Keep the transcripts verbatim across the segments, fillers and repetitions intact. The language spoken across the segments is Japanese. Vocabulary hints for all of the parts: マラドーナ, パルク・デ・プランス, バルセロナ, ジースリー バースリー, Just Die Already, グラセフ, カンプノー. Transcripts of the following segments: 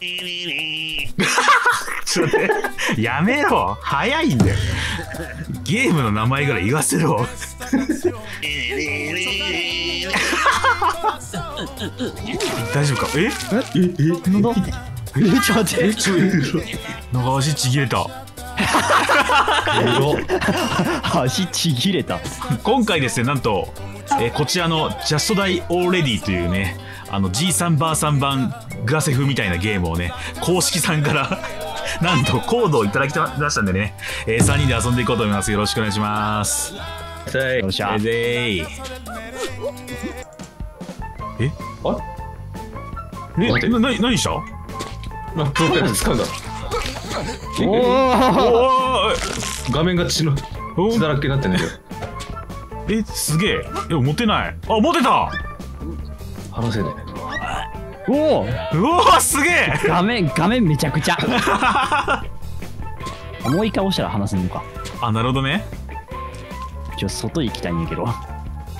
ちょっと待ってやめろ、早いんだよ。ゲームの名前ぐらい言わせろ。大丈夫か。えええええ喉えちょっと待って長足ちぎれた。足ちぎれた。今回ですね、なんと、えー、こちらの「ジャスト・ダイ・オーレディ」というね、あの ジースリー バースリー版グラセフみたいなゲームをね、公式さんからなんとコードをいただきましたんでね、えー、さんにんで遊んでいこうと思います。よろしくお願いします。よっしゃ。ええあれなな何したなんか掴んだ。おー画面が血の血だらけになってんだよ。えすげえ。え持てない。あ持てた。話せない。おおうわすげえ。画面画面めちゃくちゃ。もう一回押したら話せんのか。あなるほどね。ちょ外行きたいんやけど。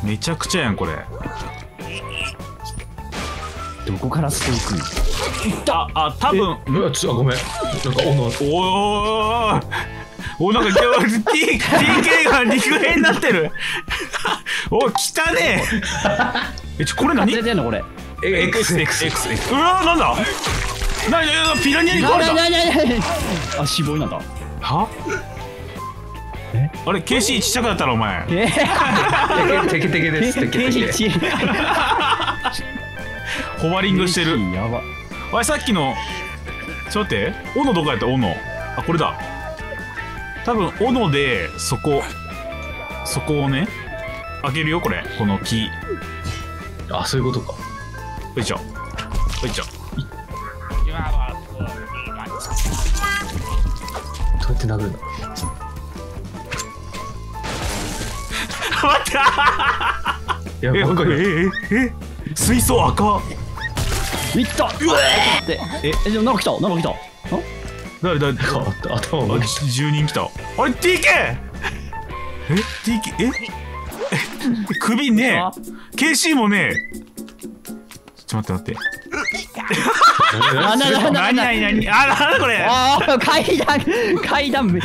めちゃくちゃやんこれ。どこから外行くの。ああ多分ごめんなんか斧おーおなんか ティーケー が肉片になってる。おい汚ねえ。これ何これ エックスエックスエックス。 うわなんだピラニアに壊れた。あ死亡なんだ。はあれ ケーシー ちっちゃくなったらお前テケテケです。 ケーシー ホバリングしてる。あれさっきのちょっと待って斧どこやった。斧あこれだ多分。斧でそこそこをね開けるよこれこの木。あそういうことか。よいしょよいしょ。どうやって殴るんだ。待ったー。えええええ水槽赤いった。うえってええでもなんか来たなんか来た。誰誰か頭がじゅうにん来た。あれ ティーケー え ティーケー え首ねえ ケーシー もねえ。ちょっと待って待ってあなななななになにあなんだこれ。あ階段階段め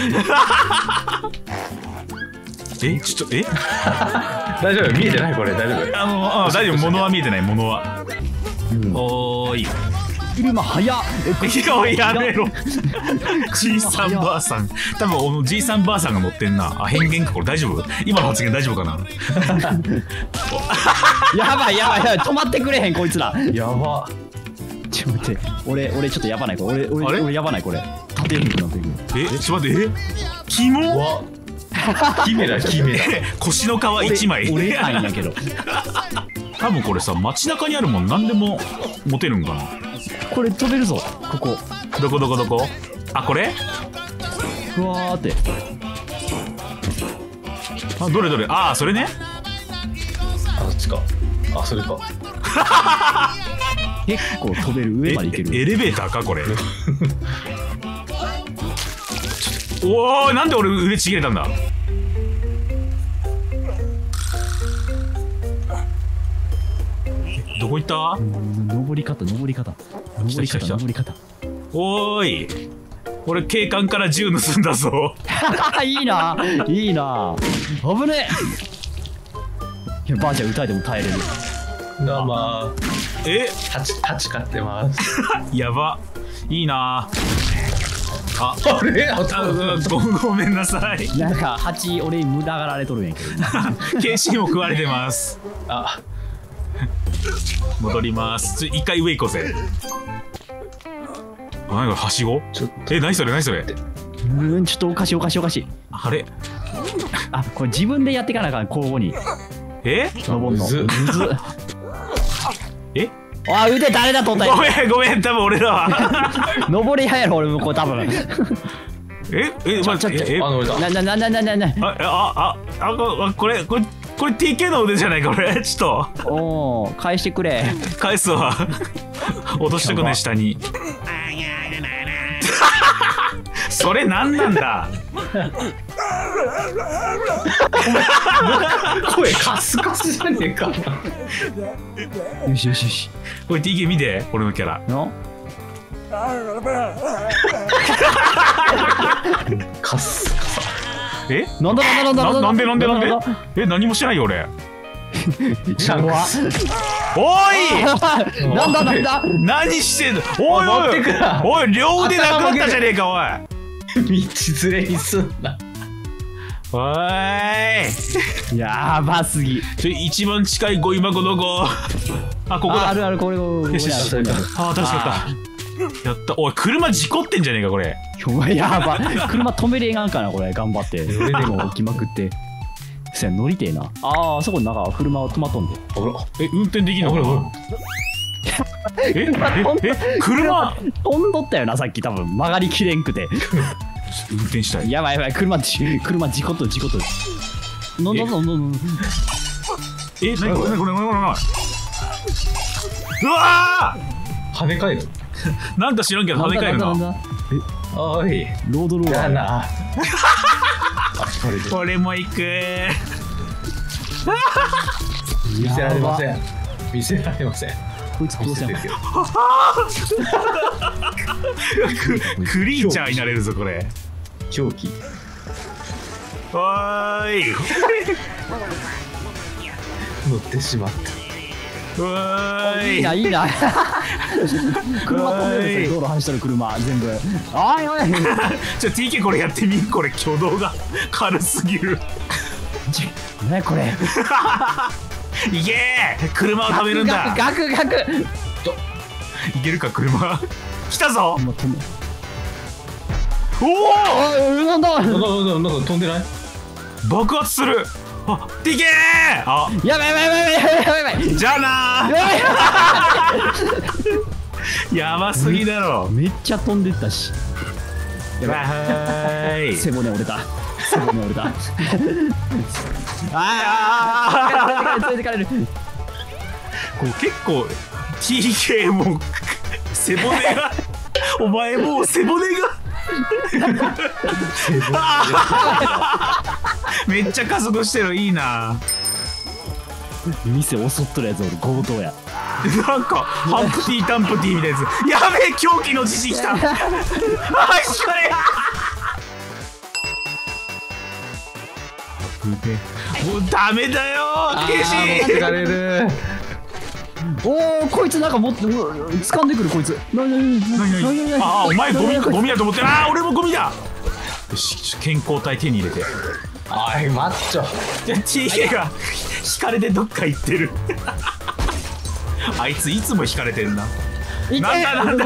えちょっとえ大丈夫見えてないこれ大丈夫。あのあ大丈夫物は見えてない物は。おーい車早っ。おいやめろ。 ジースリー ばあさん多分この ジースリー ばあさんが乗ってんな。あ偏見かこれ。大丈夫今の発言大丈夫かな。やばいやばいやばい止まってくれへんこいつら。やばちょっと待って俺俺ちょっとやばないこれ俺俺俺やばないこれ立てるんだってえちょっと待ってえキモキメだキメだ。腰の皮いちまい俺やんやけど。多分これさ街中にあるもん何でも持てるんかな。これ飛べるぞここどこどこどこ。あこれうわーってあどれどれああそれねあっちかあそれか。結構飛べる上までいける。エレベーターかこれ。おおなんで俺上ちぎれたんだ。どこ行った？登り方登り方登り方登り方。おーい、俺警官から銃盗んだぞ。いいないいな。危ねえ。ばあちゃん歌いでも耐えれる。どうも。え？タチタチ買ってます。やば。いいな。あ、あれ？ごめんなさい。なんか蜂俺無駄がられとるんやけど。ケーシーも食われてます。あ。戻ります。ちょ一回上行こうぜ。あ、なんかはしご？え、何それ何それ。うん、ちょっとおかしいおかしいおかしい。あれ？あ、これ自分でやっていかなあかん交互に。え？登んの。え？あ、腕誰だ取ったやつ。ごめんごめん多分俺だわ。登りはやろ俺向こう多分。ええまちょっとえあの俺だ。なななななな。あああああこれこれ。これ ティーケー の腕じゃないかこれ。ちょっとおお返してくれ。返すわ。落としとくね下に。それ何なんだ。声カスカスじゃねえか。よしよしよしこれ ティーケー 見て俺のキャラ。カスカス。え？なんだなんだなんだなんでなんでなんで？え、何もしてないよ俺。ちゃんは。おい。なんだなんだ。何してんの？おいおい。おい両腕なくなったじゃねえかおい。道連れにすんな。おーい。やばすぎ。それ一番近いゴミ箱どこ？あ、ここだ。あるあるこれこれ。よしよし。あ、確かに。やった。おい車事故ってんじゃねえかこれ。やば車止めれがんかなこれ。頑張って俺でも起きまくってせや乗りてえな。ああそこになんか車を止まっとんで。え運転できんのこれ。ええ車飛んどったよなさっき。多分曲がりきれんくて運転したい。やばいやばい車車事故っと事故っと。飲んどんどんどんどん。え何これ何これ何これ何これ。うわ跳ね返るなんか知らんけど跳ね返るな。え、おい、ロードローラーな。これも行く。見せられません。見せられません。こいつ殺せん。クリーチャーになれるぞこれ。狂気。おーい。乗ってしまった。いいないいな。車止める。道路走ってる車全部。あいおい。じゃあ ティーケー これやってみん。これ挙動が軽すぎる。ねこれ。いけー。車を止めるんだ。ガクガク。いけるか車。来たぞ。おお。なんだ。なんだなんだ飛んでない？爆発する。あ、ティーケー！ あ、やばいやばいやばいやばいやばいじゃあなーやばすぎだろ。めっちゃ飛んでったし。やばい背骨折れた背骨折れたああ連れてかれる連れてかれる。結構 ティーケー も背骨がお前もう背骨がめっちゃ加速してる。いいな。店襲っとるやつ俺強盗や。なんかハンプティータンプティーみたいなやつ。やべえ狂気の自信きた。あいしかれもうダメだよケシー。おおこいつなんかもっと掴んでくるこいつ。なになになになに。ああお前ゴミゴミだと思って。ああ俺もゴミだ。よし健康体手に入れて。おいマッチョ。じゃ ティーケー が引かれてどっか行ってるあいついつも引かれてんな。なんだなんだ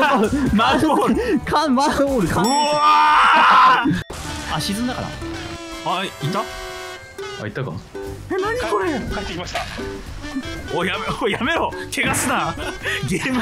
マンホールかマンホールか。うわあ沈んだから。あいたあいたか。え何これ帰ってきました。おいやめろ怪我すなゲーム